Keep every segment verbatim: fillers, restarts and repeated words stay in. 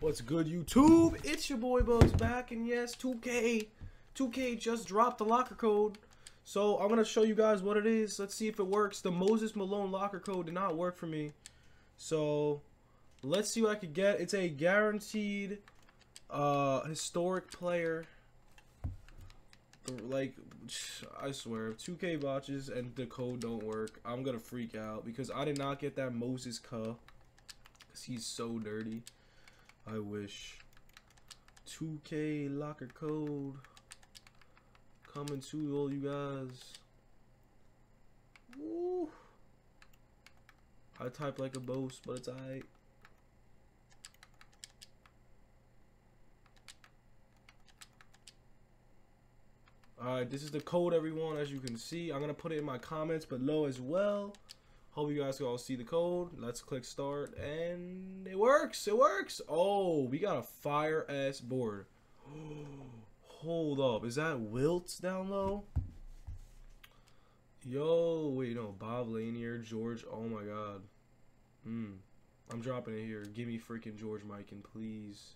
What's good, YouTube? It's your boy Bugs back, and yes, two K just dropped the locker code. So I'm gonna show you guys what it is. Let's see if it works. The Moses Malone locker code did not work for me, so let's see what I could get. It's a guaranteed uh, historic player. Like, I swear, two K botches and the code don't work, I'm gonna freak out because I did not get that Moses cup because he's so dirty. I wish. two K locker code coming to all you guys. Woo. I type like a boss, but it's alright. Alright, this is the code, everyone, as you can see. I'm gonna put it in my comments below as well. Hope you guys can all see the code. Let's click start, and it works, it works. Oh, we got a fire ass board. Hold up, is that Wilt's down low? Yo, wait, no, Bob Lanier, George, oh my god. Mm, I'm dropping it here. Give me freaking George Mikan, please.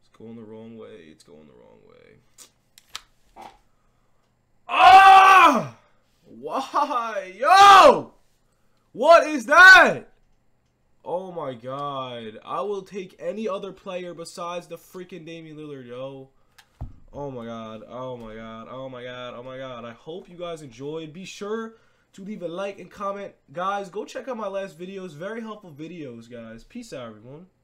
It's going the wrong way, it's going the wrong way. Why? Yo! What is that? Oh my god. I will take any other player besides the freaking Damian Lillard, yo. Oh my god. Oh my god. Oh my god. Oh my god. I hope you guys enjoyed. Be sure to leave a like and comment. Guys, go check out my last videos. Very helpful videos, guys. Peace out, everyone.